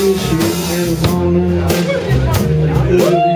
Issues and all that.